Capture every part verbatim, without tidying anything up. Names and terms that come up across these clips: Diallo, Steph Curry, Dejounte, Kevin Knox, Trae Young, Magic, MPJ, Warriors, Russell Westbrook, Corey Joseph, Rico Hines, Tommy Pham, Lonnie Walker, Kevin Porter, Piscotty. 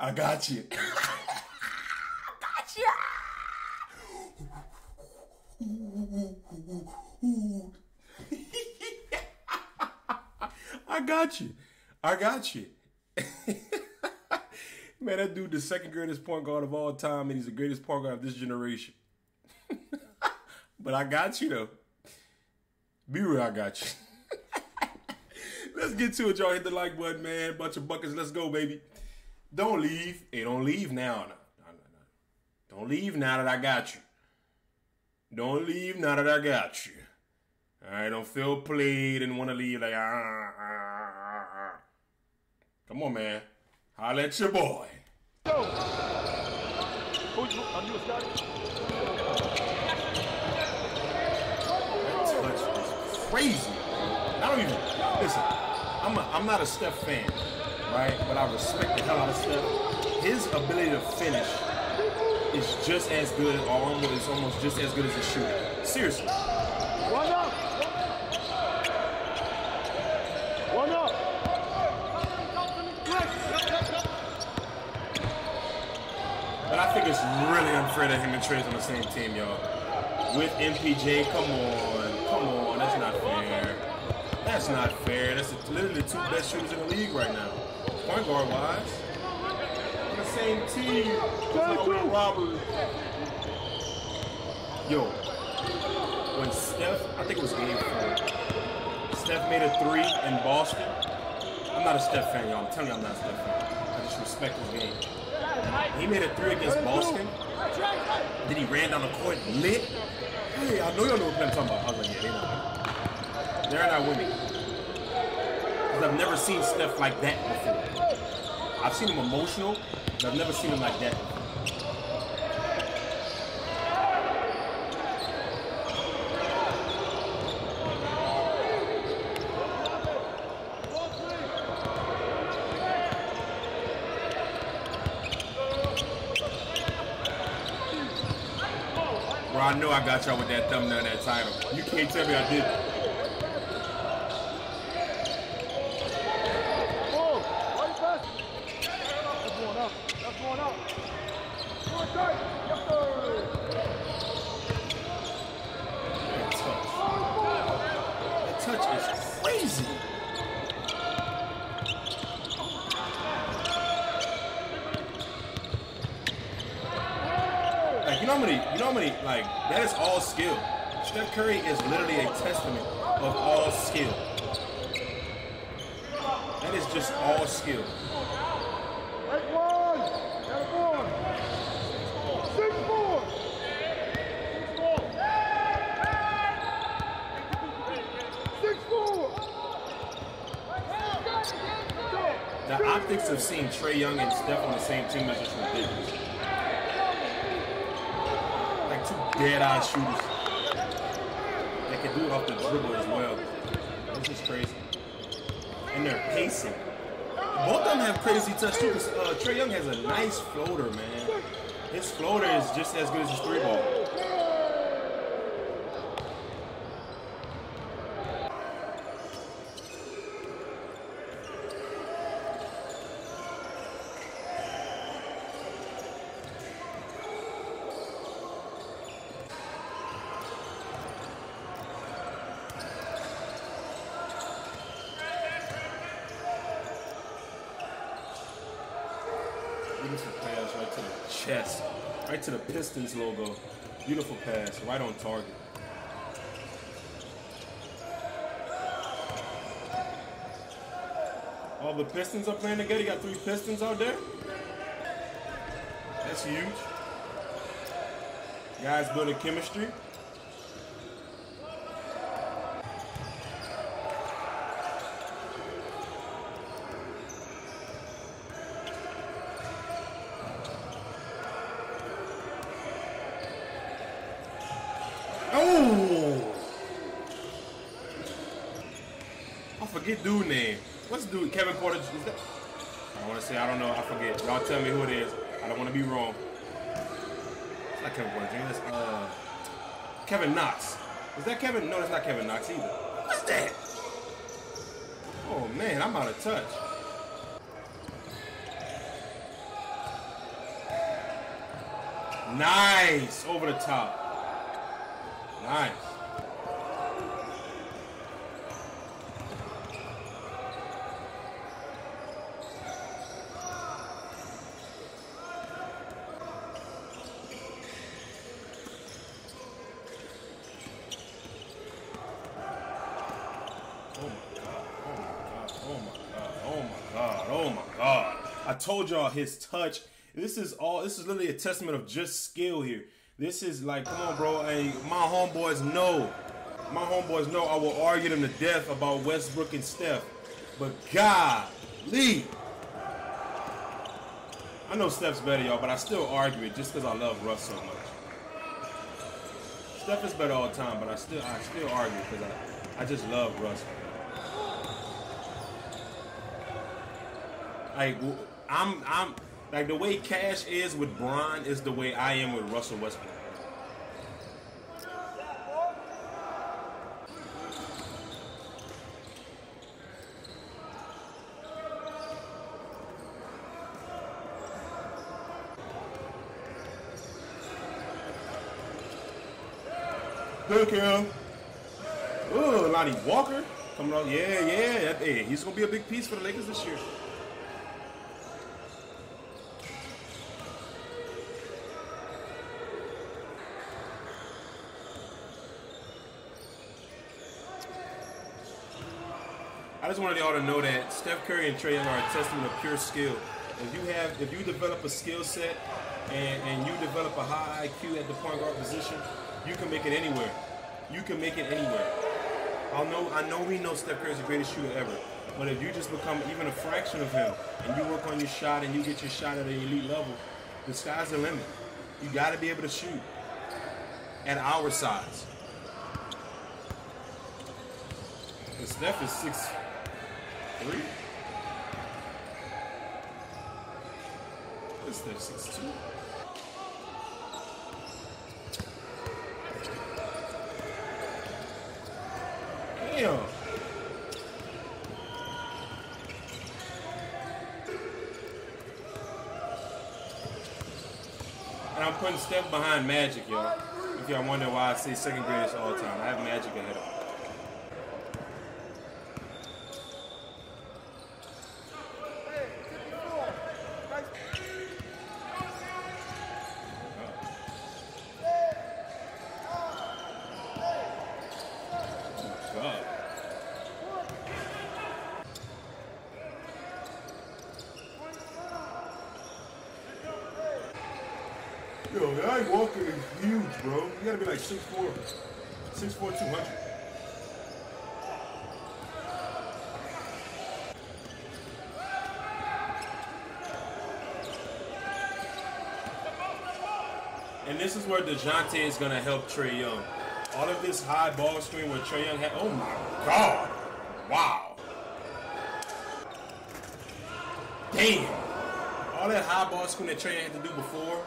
I got you. I got you. I got you. Man, that dude the second greatest point guard of all time, and he's the greatest point guard of this generation. But I got you, though. Be real, I got you. Let's get to it, y'all. Hit the like button, man. Bunch of buckets. Let's go, baby. Don't leave. Hey, don't leave now. No, no, no. Don't leave now that I got you. Don't leave now that I got you. All right, don't feel played and want to leave like, ah, ah, ah. Come on, man. Holla at your boy. Go. That touch was crazy. I don't even, listen, I'm, a, I'm not a Steph fan, right? But I respect the hell out of Steph. His ability to finish is just as good, or almost, it's almost just as good as his shooting. Seriously. One up. One up. But I think it's really unfair that him and Trae's on the same team, y'all. With M P J, come on, come on, that's not fair. That's not fair. That's literally the two best shooters in the league right now. Point guard wise. On the same team. Robert. Yo. When Steph, I think it was game four. Steph made a three in Boston. I'm not a Steph fan, y'all. I'm telling you I'm not a Steph fan. I just respect his game. He made a three against Boston. Then he ran down the court lit. Hey, I know y'all know what I'm talking about. I was like, yeah, they know. They're not with me. Because I've never seen Steph like that before. I've seen him emotional, but I've never seen him like that before. Bro, I know I got y'all with that thumbnail and that title. You can't tell me I didn't. Like, that is all skill. Steph Curry is literally a testament of all skill. That is just all skill. The optics of seeing Trae Young and Steph on the same team is just ridiculous. Dead-eye shooters. They can do it off the dribble as well. This is crazy. And they're pacing. Both of them have crazy touch too. Uh, Trae Young has a nice floater, man. His floater is just as good as his three ball. Chest, right to the Pistons logo. Beautiful pass, right on target. All the Pistons are playing together. You got three Pistons out there. That's huge. Guys building chemistry. Forget dude name. What's dude? Kevin Porter. Is that? I want to say I don't know. I forget. Y'all tell me who it is. I don't want to be wrong. It's not Kevin Porter. That's uh, Kevin Knox. Is that Kevin? No, that's not Kevin Knox either. What's that? Oh man, I'm out of touch. Nice. Over the top. Nice. Told y'all his touch. This is all. This is literally a testament of just skill here. This is like, come on, bro. Hey, my homeboys know. My homeboys know. I will argue them to death about Westbrook and Steph, but golly, I know Steph's better, y'all. But I still argue it just because I love Russ so much. Steph is better all the time, but I still, I still argue because I, I just love Russ. Like, I'm, I'm, like the way Cash is with Bron is the way I am with Russell Westbrook. Good kill. Ooh, Lonnie Walker coming up. Yeah, yeah. Hey, he's gonna be a big piece for the Lakers this year. I just wanted y'all to know that Steph Curry and Trae Young are a testament of pure skill. If you have, if you develop a skill set and, and you develop a high I Q at the point guard position, you can make it anywhere. You can make it anywhere. I know, I know we know Steph Curry's the greatest shooter ever, but if you just become even a fraction of him and you work on your shot and you get your shot at an elite level, the sky's the limit. You got to be able to shoot at our size. And Steph is six. Three? What's that, six two? Damn! And I'm putting Steph behind Magic, y'all. If y'all wonder why I say second greatest all the time, I have Magic ahead of him. Yo, that Walker is huge, bro. You gotta be like six four. six four, two hundred. And this is where Dejounte is gonna help Trae Young. All of this high ball screen where Trae Young had. Oh my god! Wow! Damn! All that high ball screen that Trae Young had to do before.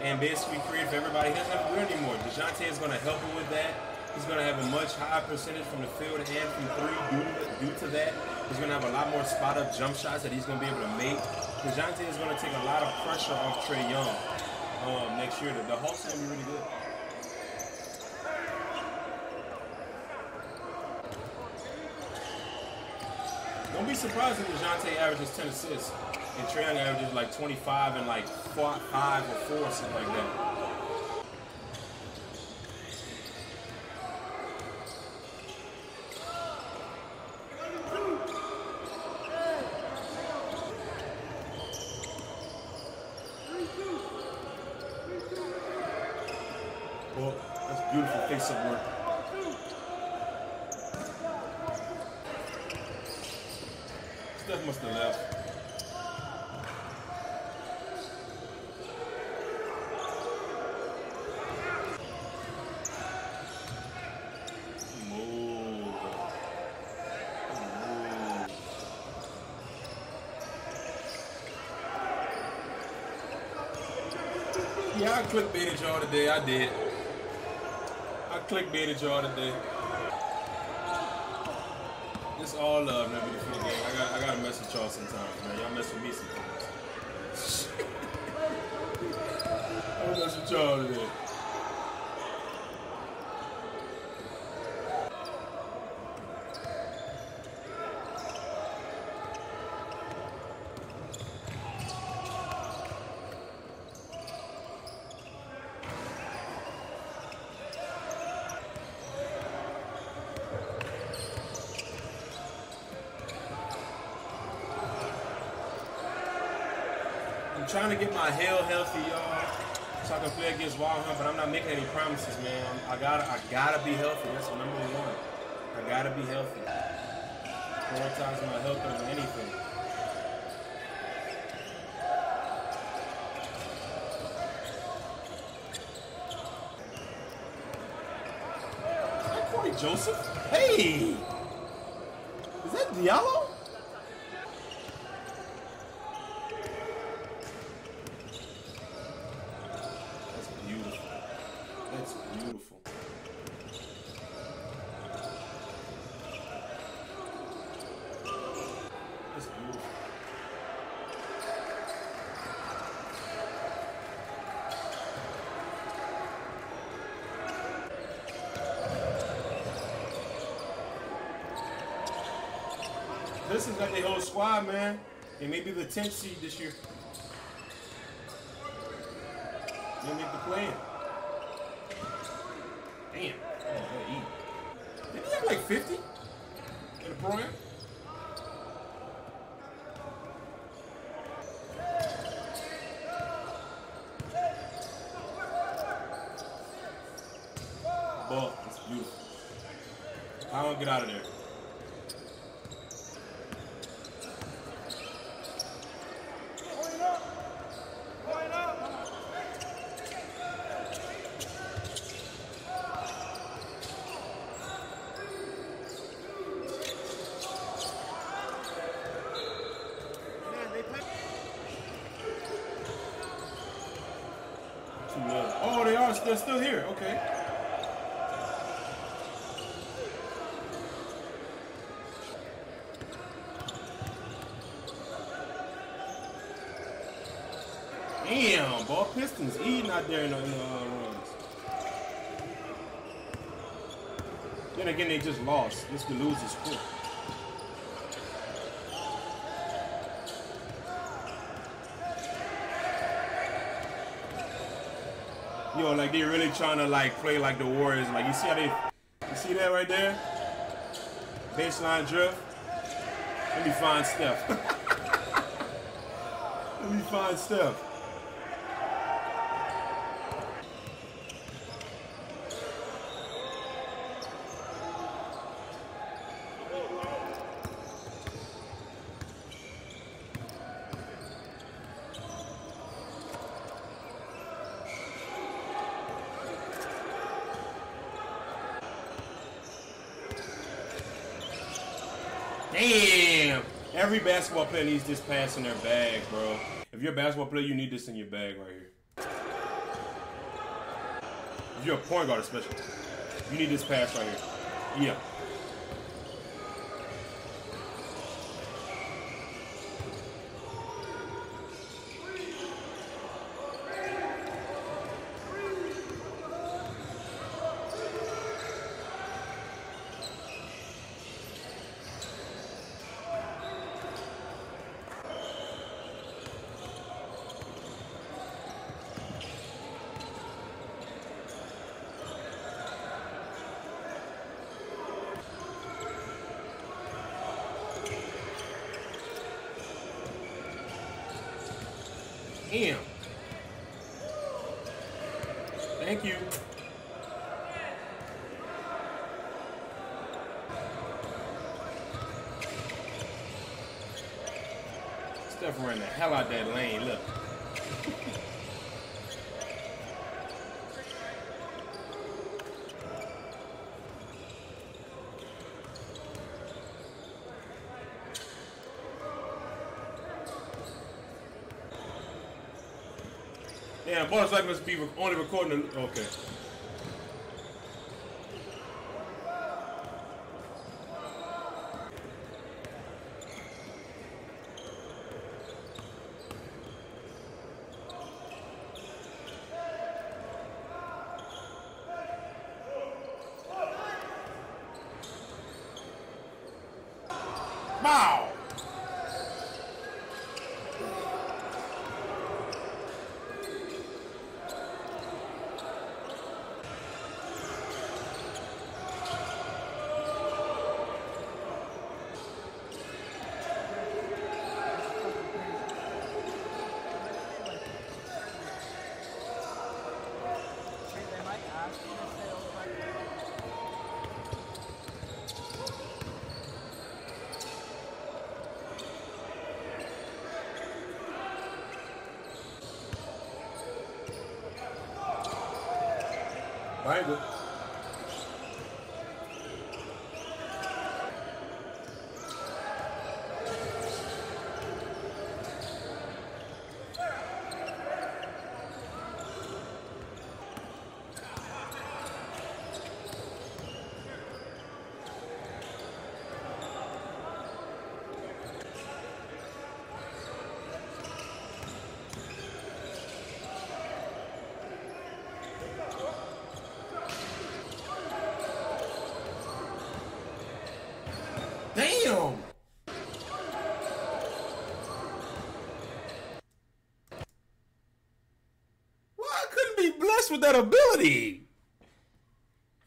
And basically create for everybody. He doesn't have to do it anymore. Dejounte is going to help him with that. He's going to have a much higher percentage from the field and from three due to, due to that. He's going to have a lot more spot-up jump shots that he's going to be able to make. Dejounte is going to take a lot of pressure off Trae Young um, next year. The, the Hawks are going to be really good. Don't be surprised if Dejounte averages ten assists. And Trae Young averages like twenty-five and like four, five or four or something like that. Well, that's beautiful face-up work. Steph must have left. I clickbaited y'all today, I did. I clickbaited y'all today. It's all love, never defeat the game. I got, I gotta mess with y'all sometimes, man. Y'all mess with me sometimes. I mess with What y'all did. I'm trying to get my hell healthy, y'all, so I can play against Wild Hunt, but I'm not making any promises, man. I gotta, I gotta be healthy. That's the number one. I gotta be healthy. Prioritize my health over anything. Is that Corey Joseph? Hey! Is that Diallo? This is like the whole squad, man. They may be the tenth seed this year. They make the play-in. Damn. Oh, did he have like fifty in the program? Ball, it's beautiful. I don't get out of there. Oh, they are. They're still here. Okay. Damn, ball Pistons eating out there in the uh, runs. Then again, they just lost. This could lose this quick. Yo, like they really trying to like play like the Warriors. Like you see how they, you see that right there? Baseline drift. Let me find Steph. Let me find Steph. Damn! Every basketball player needs this pass in their bag, bro. If you're a basketball player, you need this in your bag right here. If you're a point guard especially, you need this pass right here. Yeah. Damn. Thank you. Steph ran the hell out that lane, look. Yeah, boss, I must be only recording the... Okay. foul. Angle. Damn! Well, I couldn't be blessed with that ability.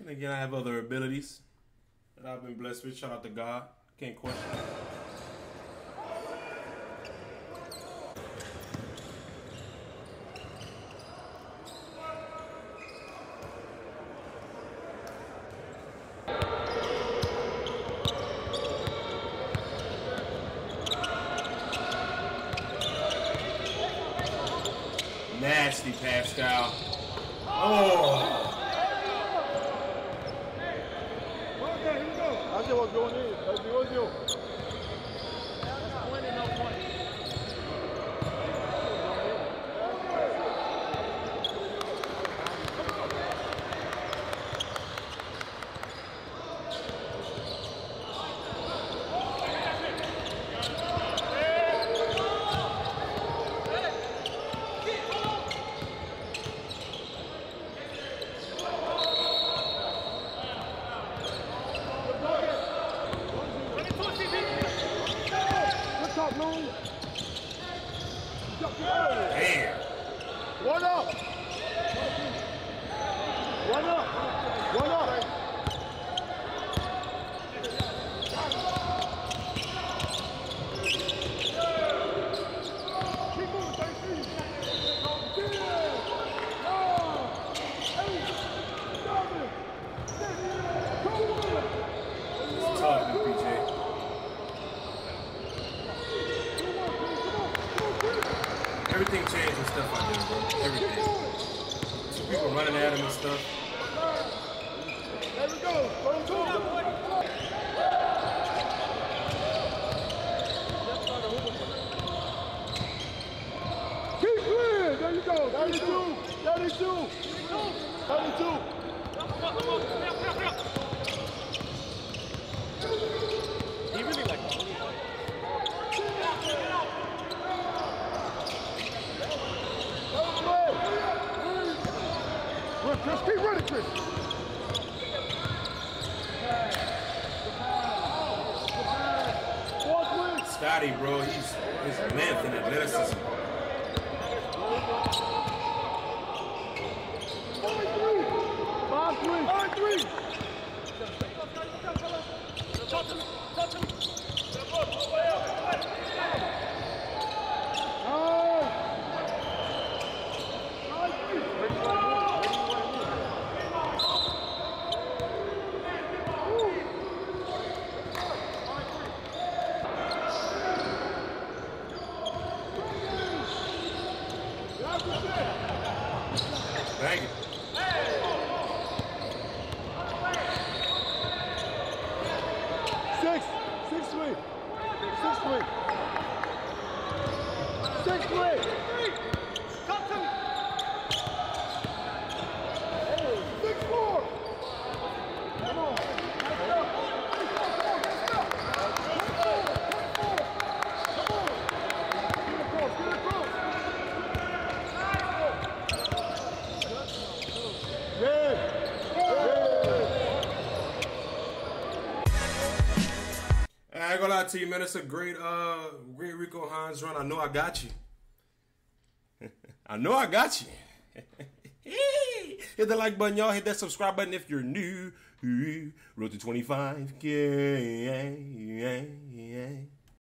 And again, I have other abilities that I've been blessed with. Shout out to God. Can't question it. Nasty Pascal. Oh. Okay, here we go. I see what's going in. I see what's going. Damn. One up. One up. One up. It's tough, M P J. Everything changed and stuff I did, bro. Everything. People running at him and stuff. There we go. Go, go, go. Keep clear. There you go. thirty-two. thirty-two. thirty-two. He really like it. Just keep running, Chris. Scotty, bro, he's his length and athleticism. five three. five three. Touch him. Touch him. Thank you. Six, six three, six three, six three. Cut to me. Six four. Come on. out to you, man. It's a great, uh, great Rico Hines run. I know I got you. I know I got you. Hit the like button, y'all. Hit that subscribe button if you're new. Road to twenty-five K.